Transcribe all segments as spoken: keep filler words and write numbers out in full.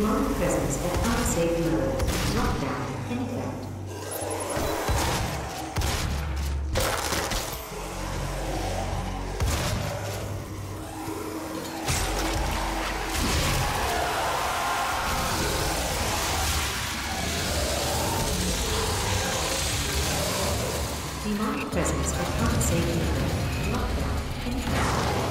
Beyond presence at unsafe mode. Lockdown in effect. Demonic presence at unsafe mode. Lockdown in effect.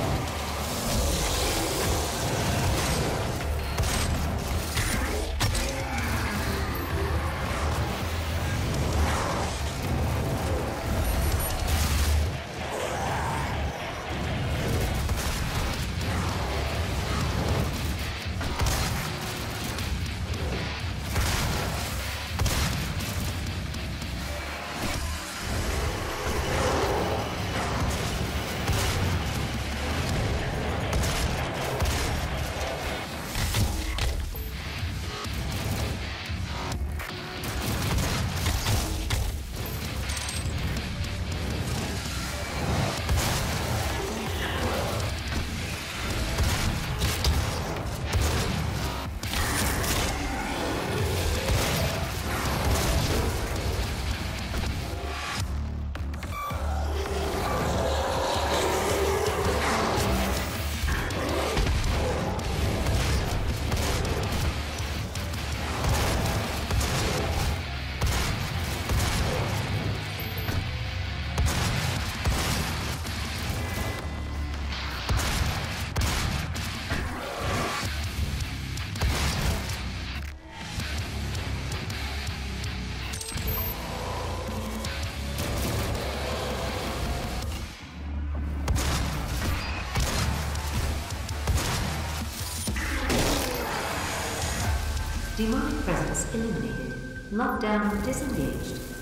Demonic presence eliminated. Lockdown disengaged.